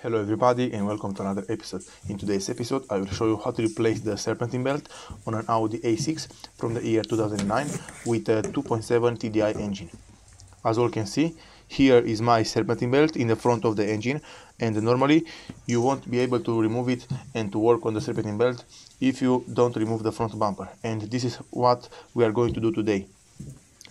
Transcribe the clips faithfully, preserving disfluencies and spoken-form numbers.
Hello everybody and welcome to another episode. In today's episode I will show you how to replace the serpentine belt on an Audi A six from the year two thousand nine with a two point seven T D I engine. As all can see, here is my serpentine belt in the front of the engine, and normally you won't be able to remove it and to work on the serpentine belt if you don't remove the front bumper, and this is what we are going to do today.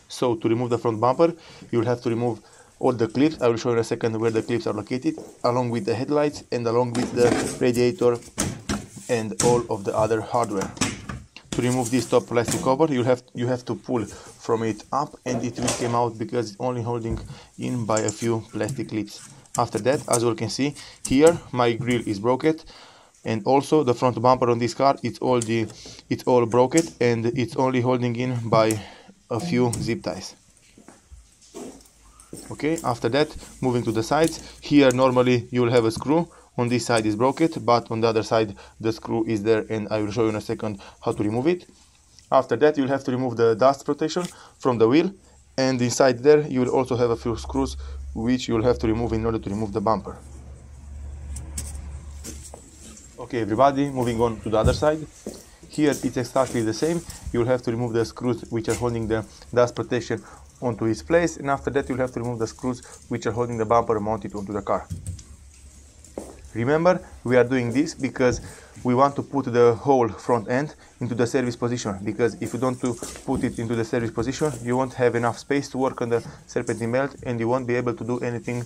So to remove the front bumper you will have to remove all the clips. I will show you in a second where the clips are located, along with the headlights and along with the radiator and all of the other hardware. To remove this top plastic cover, you have you have to pull from it up, and it will come out because it's only holding in by a few plastic clips. After that, as you can see here, my grille is broken, and also the front bumper on this car it's all the it's all broken and it's only holding in by a few zip ties. Okay, after that, moving to the sides, here normally you will have a screw. On this side is broken, but on the other side the screw is there, and I will show you in a second how to remove it. After that, you'll have to remove the dust protection from the wheel, and inside there you will also have a few screws which you'll have to remove in order to remove the bumper. Okay everybody, moving on to the other side. Here it's exactly the same. You'll have to remove the screws which are holding the dust protection onto its place, and after that you'll have to remove the screws which are holding the bumper mounted onto the car. Remember, we are doing this because we want to put the whole front end into the service position, because if you don't to put it into the service position you won't have enough space to work on the serpentine belt, and you won't be able to do anything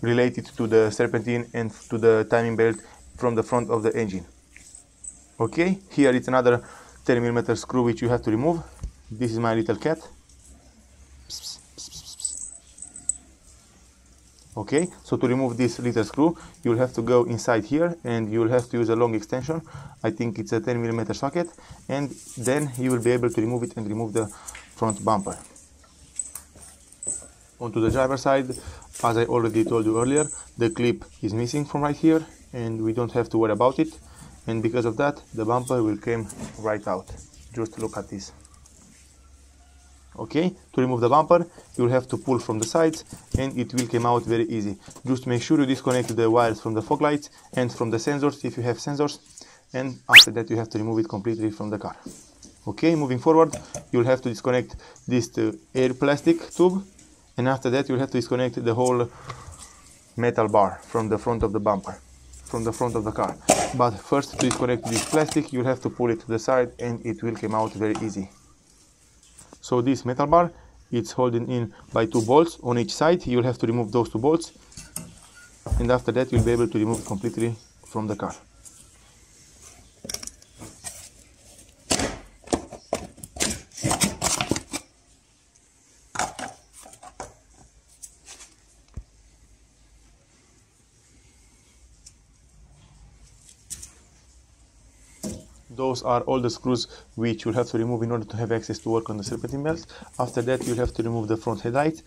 related to the serpentine and to the timing belt from the front of the engine. Okay, here it's another ten millimeter screw which you have to remove. This is my little cat. Okay, so to remove this little screw you'll have to go inside here, and you'll have to use a long extension. I think it's a ten millimeter socket, and then you will be able to remove it and remove the front bumper. Onto the driver's side, as I already told you earlier, the clip is missing from right here, and we don't have to worry about it, and because of that the bumper will come right out. Just look at this. Okay, to remove the bumper you'll have to pull from the sides, and it will come out very easy. Just make sure you disconnect the wires from the fog lights and from the sensors if you have sensors, and after that you have to remove it completely from the car. Okay, moving forward, you'll have to disconnect this uh, air plastic tube, and after that you'll have to disconnect the whole metal bar from the front of the bumper, from the front of the car. But first, to disconnect this plastic you'll have to pull it to the side, and it will come out very easy. So this metal bar, it's holding in by two bolts on each side. You'll have to remove those two bolts, and after that you'll be able to remove it completely from the car. Those are all the screws which you'll have to remove in order to have access to work on the serpentine belt. After that you'll have to remove the front headlight.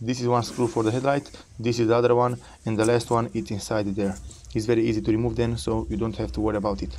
This is one screw for the headlight, this is the other one, and the last one it's inside there. It's very easy to remove them, so you don't have to worry about it.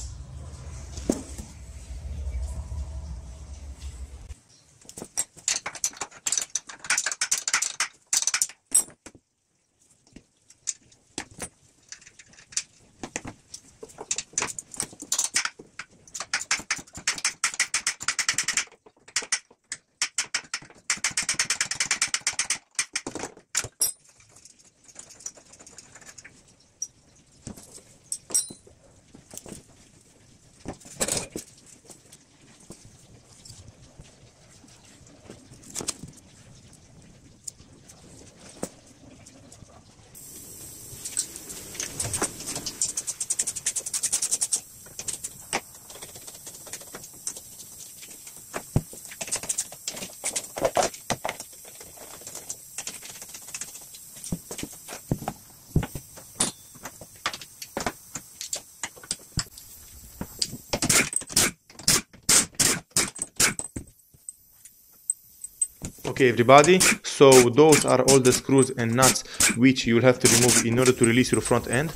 Okay everybody, so those are all the screws and nuts which you'll have to remove in order to release your front end.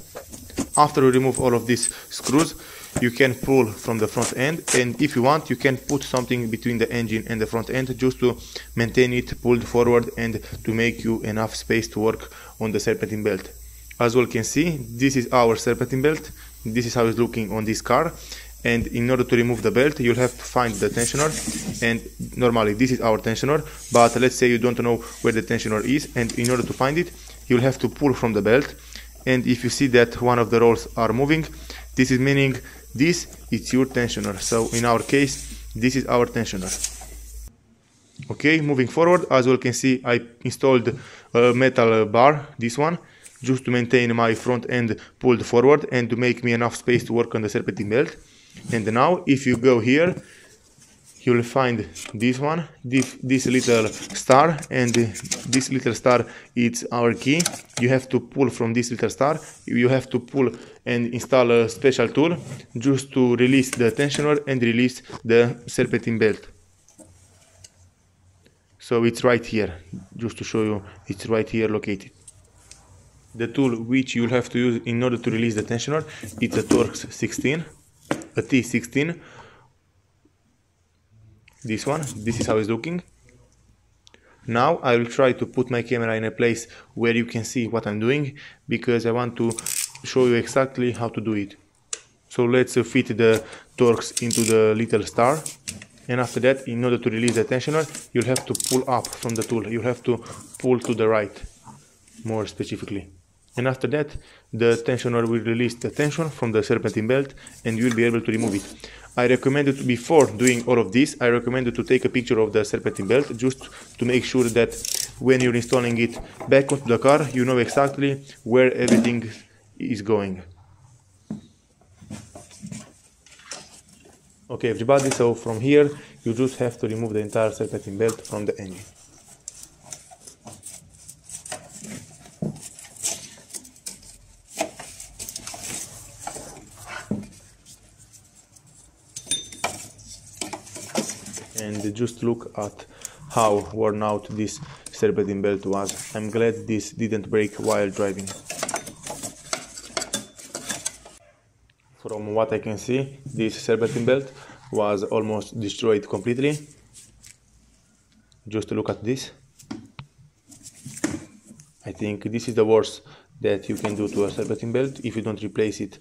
After you remove all of these screws you can pull from the front end, and if you want you can put something between the engine and the front end just to maintain it pulled forward and to make you enough space to work on the serpentine belt. As you can see, this is our serpentine belt. This is how it's looking on this car. And in order to remove the belt, you'll have to find the tensioner, and normally this is our tensioner, but let's say you don't know where the tensioner is, and in order to find it, you'll have to pull from the belt, and if you see that one of the rolls are moving, this is meaning this is your tensioner. So in our case, this is our tensioner. Okay, moving forward, as you can see, I installed a metal bar, this one, just to maintain my front end pulled forward and to make me enough space to work on the serpentine belt. And now, if you go here, you'll find this one, this, this little star, and this little star is our key. You have to pull from this little star, you have to pull and install a special tool just to release the tensioner and release the serpentine belt. So it's right here, just to show you, it's right here located. The tool which you'll have to use in order to release the tensioner, it's a Torx sixteen. A T sixteen, this one, this is how it's looking. Now I will try to put my camera in a place where you can see what I'm doing, because I want to show you exactly how to do it. So let's fit the Torx into the little star, and after that, in order to release the tensioner, you'll have to pull up from the tool, you have to pull to the right, more specifically. And after that, the tensioner will release the tension from the serpentine belt and you will be able to remove it. I recommend it before doing all of this, I recommend to take a picture of the serpentine belt just to make sure that when you're installing it back onto the car, you know exactly where everything is going. Okay everybody, so from here you just have to remove the entire serpentine belt from the engine. And just look at how worn out this serpentine belt was. I'm glad this didn't break while driving. From what I can see, this serpentine belt was almost destroyed completely. Just look at this. I think this is the worst that you can do to a serpentine belt if you don't replace it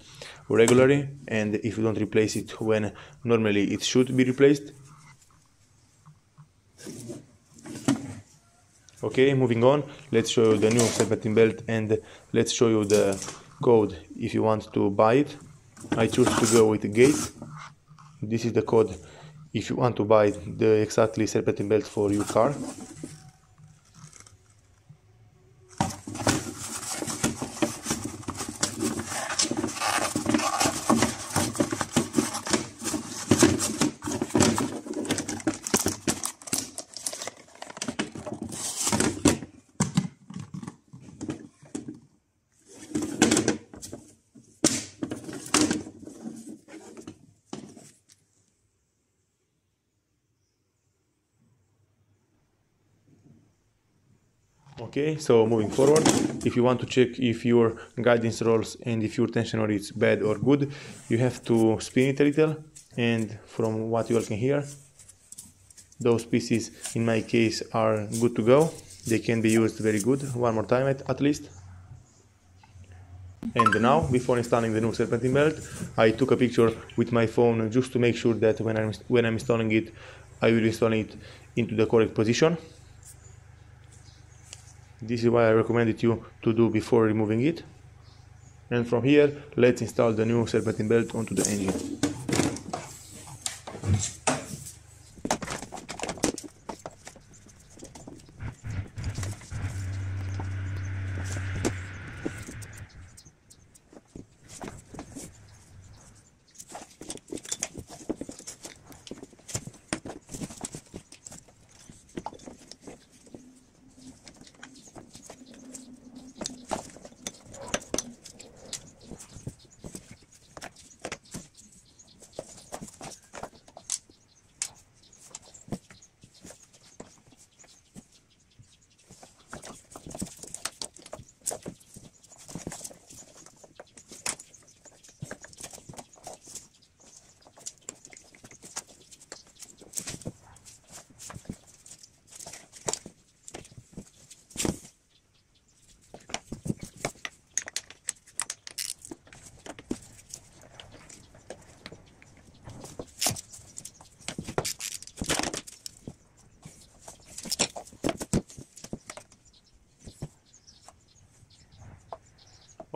regularly and if you don't replace it when normally it should be replaced. Okay, moving on, let's show you the new serpentine belt and let's show you the code if you want to buy it. I choose to go with Gates. This is the code if you want to buy the exactly serpentine belt for your car. Okay, so moving forward, if you want to check if your guidance rolls and if your tensioner is bad or good, you have to spin it a little, and from what you all can hear, those pieces in my case are good to go, they can be used very good, one more time at, at least. And now, before installing the new serpentine belt, I took a picture with my phone just to make sure that when I'm, when I'm installing it, I will install it into the correct position. This is why I recommended you to do before removing it. And from here, let's install the new serpentine belt onto the engine.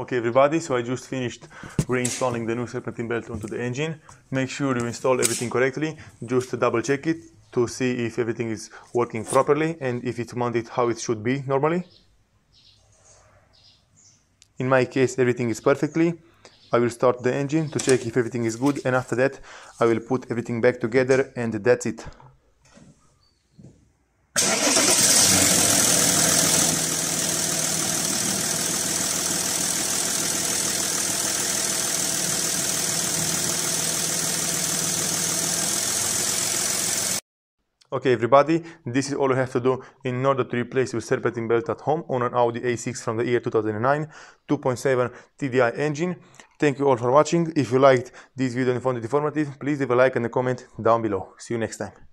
Okay everybody, so I just finished reinstalling the new serpentine belt onto the engine. Make sure you install everything correctly, just double check it to see if everything is working properly and if it's mounted how it should be normally. In my case everything is perfectly. I will start the engine to check if everything is good, and after that I will put everything back together and that's it. Okay everybody, this is all you have to do in order to replace your serpentine belt at home on an Audi A six from the year two thousand nine, two point seven T D I engine. Thank you all for watching. If you liked this video and found it informative, please leave a like and a comment down below. See you next time.